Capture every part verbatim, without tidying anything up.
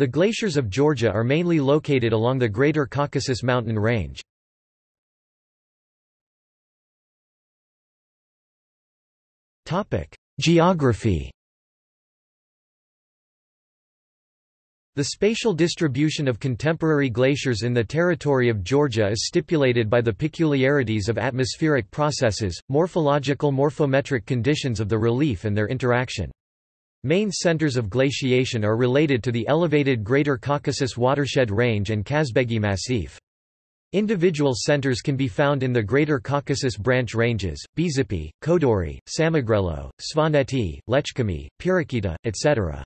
The glaciers of Georgia are mainly located along the Greater Caucasus Mountain Range. Geography. The spatial distribution of contemporary glaciers in the territory of Georgia is stipulated by the peculiarities of atmospheric processes, morphological morphometric conditions of the relief and their interaction. Main centers of glaciation are related to the elevated Greater Caucasus Watershed Range and Kazbegi Massif. Individual centers can be found in the Greater Caucasus branch ranges, Bizipi, Kodori, Samogrelo, Svaneti, Lechkami, Pirikita, et cetera.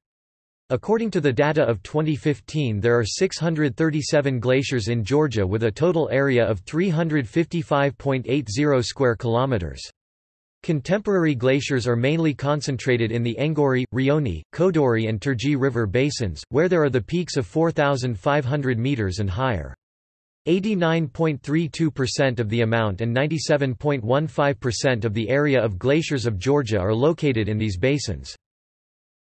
According to the data of twenty fifteen, there are six hundred thirty-seven glaciers in Georgia with a total area of three hundred fifty-five point eight zero square kilometers. Contemporary glaciers are mainly concentrated in the Angori, Rioni, Kodori and Turji River basins, where there are the peaks of four thousand five hundred meters and higher. eighty-nine point three two percent of the amount and ninety-seven point one five percent of the area of glaciers of Georgia are located in these basins.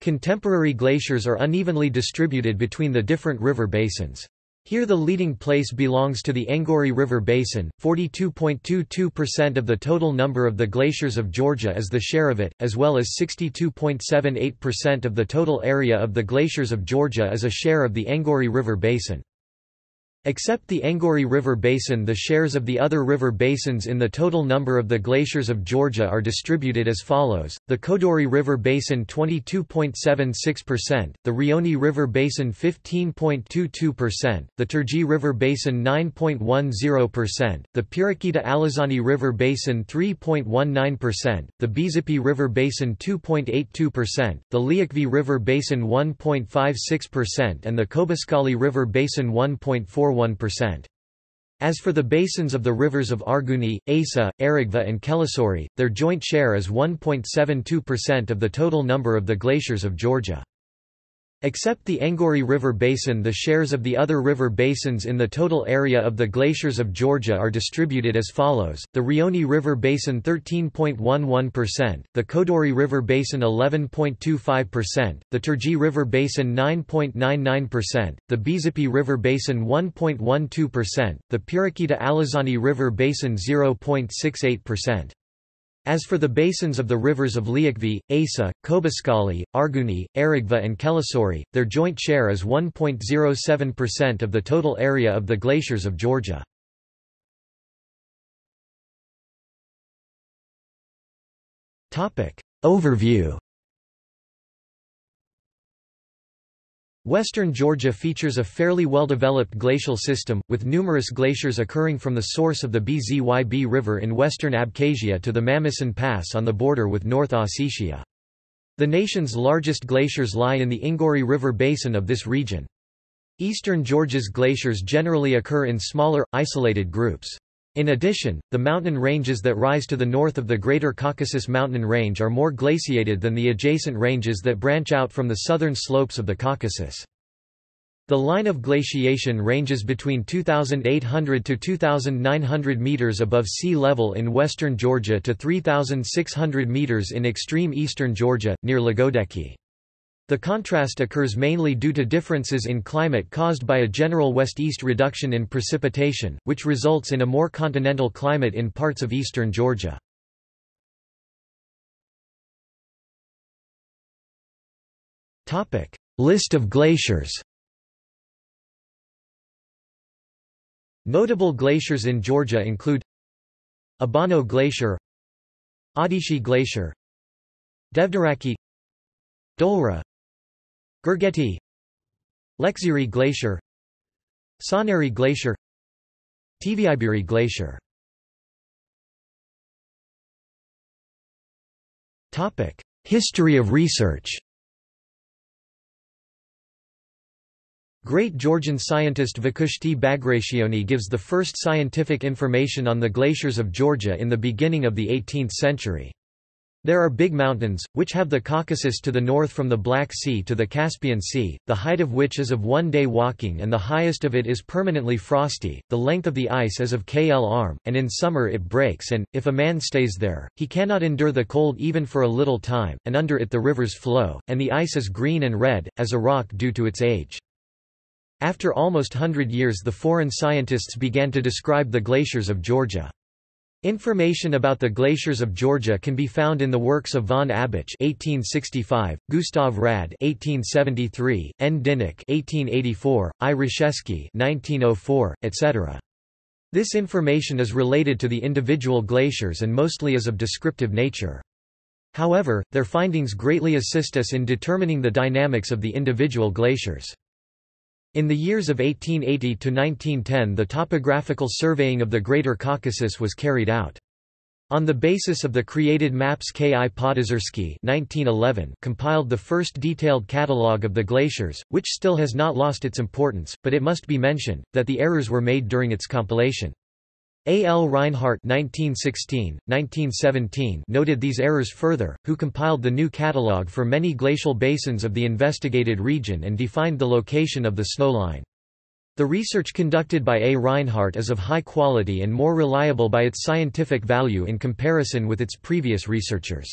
Contemporary glaciers are unevenly distributed between the different river basins. Here the leading place belongs to the Angori River Basin. forty-two point two two percent of the total number of the glaciers of Georgia is the share of it, as well as sixty-two point seven eight percent of the total area of the glaciers of Georgia is a share of the Angori River Basin. Except the Angori River Basin, the shares of the other river basins in the total number of the glaciers of Georgia are distributed as follows: the Kodori River Basin twenty-two point seven six percent, the Rioni River Basin fifteen point two two percent, the Turji River Basin nine point one zero percent, the Pirikita-Alizani River Basin three point one nine percent, the Bizipi River Basin two point eight two percent, the Liakvi River Basin one point five six percent and the Kobaskali River Basin one point four one percent. As for the basins of the rivers of Arguni, Asa, Arigva and Kelisori, their joint share is one point seven two percent of the total number of the glaciers of Georgia. Except the Angori River Basin, the shares of the other river basins in the total area of the glaciers of Georgia are distributed as follows: the Rioni River Basin thirteen point one one percent, the Kodori River Basin eleven point two five percent, the Turji River Basin nine point nine nine percent, the Bizipi River Basin one point one two percent, the Pirikita-Alizani River Basin zero point six eight percent. As for the basins of the rivers of Liakvi, Asa, Kobaskali, Arguni, Arigva and Kelisori, their joint share is one point zero seven percent of the total area of the glaciers of Georgia. Overview. Western Georgia features a fairly well-developed glacial system, with numerous glaciers occurring from the source of the Bzyb River in western Abkhazia to the Mamysan Pass on the border with North Ossetia. The nation's largest glaciers lie in the Ingori River basin of this region. Eastern Georgia's glaciers generally occur in smaller, isolated groups. In addition, the mountain ranges that rise to the north of the Greater Caucasus Mountain Range are more glaciated than the adjacent ranges that branch out from the southern slopes of the Caucasus. The line of glaciation ranges between two thousand eight hundred to two thousand nine hundred meters above sea level in western Georgia to three thousand six hundred meters in extreme eastern Georgia, near Lagodeki. The contrast occurs mainly due to differences in climate caused by a general west-east reduction in precipitation, which results in a more continental climate in parts of eastern Georgia. List of glaciers. Notable glaciers in Georgia include Abano Glacier, Adishi Glacier, Devdaraki, Dolra, Birgeti Lexiri Glacier, Soneri Glacier, Tviibiri Glacier. Topic: History of research. Great Georgian scientist Vakhushti Bagrationi gives the first scientific information on the glaciers of Georgia in the beginning of the eighteenth century. There are big mountains, which have the Caucasus to the north from the Black Sea to the Caspian Sea, the height of which is of one day walking and the highest of it is permanently frosty, the length of the ice is of kilometers, and in summer it breaks and, if a man stays there, he cannot endure the cold even for a little time, and under it the rivers flow, and the ice is green and red, as a rock due to its age. After almost one hundred years, the foreign scientists began to describe the glaciers of Georgia. Information about the glaciers of Georgia can be found in the works of von Abich (eighteen sixty-five), Gustav Rad (eighteen seventy-three), N. Dinik (eighteen eighty-four), I. Reshevsky (nineteen oh four), et cetera. This information is related to the individual glaciers and mostly is of descriptive nature. However, their findings greatly assist us in determining the dynamics of the individual glaciers. In the years of eighteen eighty to nineteen ten, the topographical surveying of the Greater Caucasus was carried out. On the basis of the created maps, K. I. Podizersky nineteen eleven compiled the first detailed catalogue of the glaciers, which still has not lost its importance, but it must be mentioned that the errors were made during its compilation. A. L. Reinhardt nineteen sixteen, nineteen seventeen noted these errors further, who compiled the new catalogue for many glacial basins of the investigated region and defined the location of the snowline. The research conducted by A. Reinhardt is of high quality and more reliable by its scientific value in comparison with its previous researchers.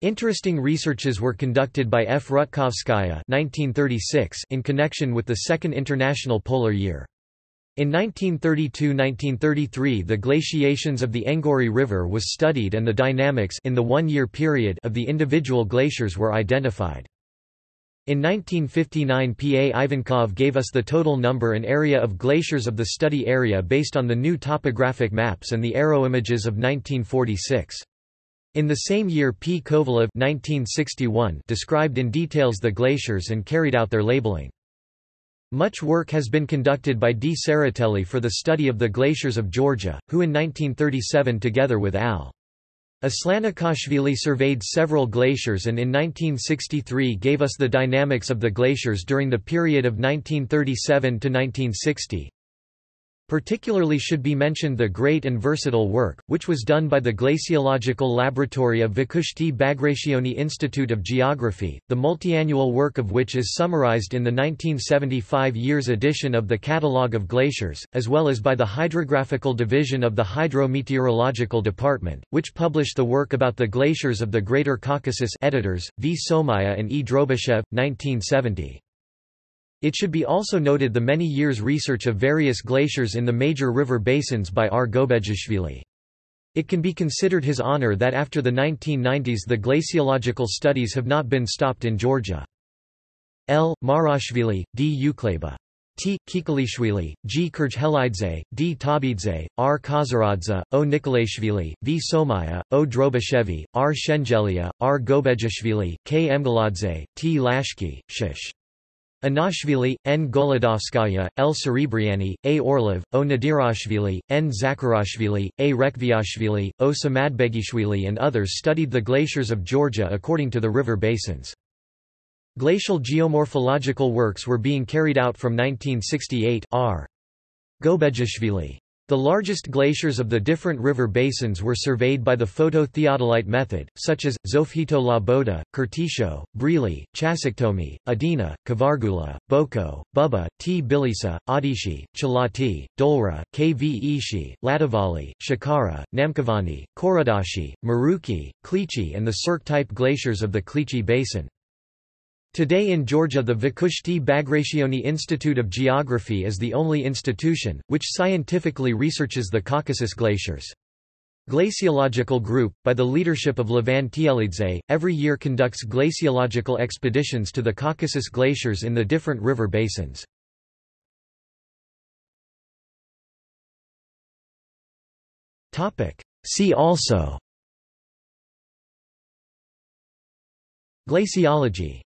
Interesting researches were conducted by F. Rutkovskaya nineteen thirty-six in connection with the Second International Polar Year. In nineteen thirty-two to nineteen thirty-three, the glaciations of the Angori River was studied and the dynamics in the one-year period of the individual glaciers were identified. In nineteen fifty-nine, P A Ivankov gave us the total number and area of glaciers of the study area based on the new topographic maps and the aero images of nineteen forty-six. In the same year, P. Kovalev nineteen sixty-one described in details the glaciers and carried out their labeling. Much work has been conducted by D. Saratelli for the study of the glaciers of Georgia, who in nineteen thirty-seven together with Al. Aslanikashvili surveyed several glaciers and in nineteen sixty-three gave us the dynamics of the glaciers during the period of nineteen thirty-seven to nineteen sixty. Particularly should be mentioned the great and versatile work, which was done by the Glaciological Laboratory of Vakhushti Bagrationi Institute of Geography, the multiannual work of which is summarized in the nineteen seventy-five year's edition of the Catalogue of Glaciers, as well as by the Hydrographical Division of the Hydrometeorological Department, which published the work about the glaciers of the Greater Caucasus editors, V. Sumaya and E. Drobyshev, nineteen seventy. It should be also noted the many years' research of various glaciers in the major river basins by R. Gobejishvili. It can be considered his honor that after the nineteen nineties the glaciological studies have not been stopped in Georgia. L. Marashvili, D. Ukleba, T. Kikolishvili, G. Kurjhelidze, D. Tabidze, R. Kazaradze, O. Nikolashvili, V. Somaya, O. Drobishevi, R. Shengelia, R. Gobejishvili, K. Mgaladze, T. Lashki, Shish. Anashvili, N. Goladovskaya, L. Serebriani, A. Orlov, O. Nadirashvili, N. Zakharashvili, A. Rekviashvili, O. Samadbegishvili and others studied the glaciers of Georgia according to the river basins. Glacial geomorphological works were being carried out from nineteen sixty-eight. R. Gobejishvili. The largest glaciers of the different river basins were surveyed by the photo-theodolite method, such as Zofhito Laboda, Kurtisho, Brili, Chasoktomi, Adina, Kavargula, Boko, Bubba, T. Bilisa, Adishi, Chalati, Dolra, K. V. Ishi, Latavali, Shikara, Namkavani, Koradashi, Maruki, Klechi, and the cirque-type glaciers of the Klechi Basin. Today in Georgia, the Vakhushti Bagrationi Institute of Geography is the only institution which scientifically researches the Caucasus glaciers. Glaciological Group, by the leadership of Levan Tielidze, every year conducts glaciological expeditions to the Caucasus glaciers in the different river basins. Topic: See also Glaciology.